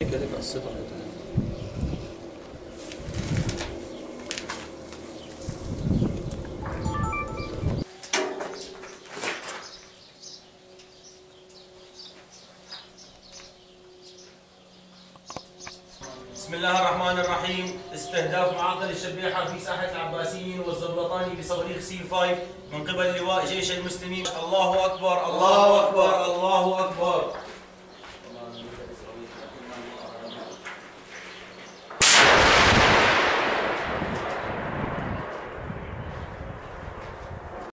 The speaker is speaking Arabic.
بسم الله الرحمن الرحيم. استهداف معاقل الشبيحة في ساحة العباسيين والزبلطاني بصواريخ سي 5 من قبل لواء جيش المسلمين. الله أكبر الله أكبر الله أكبر.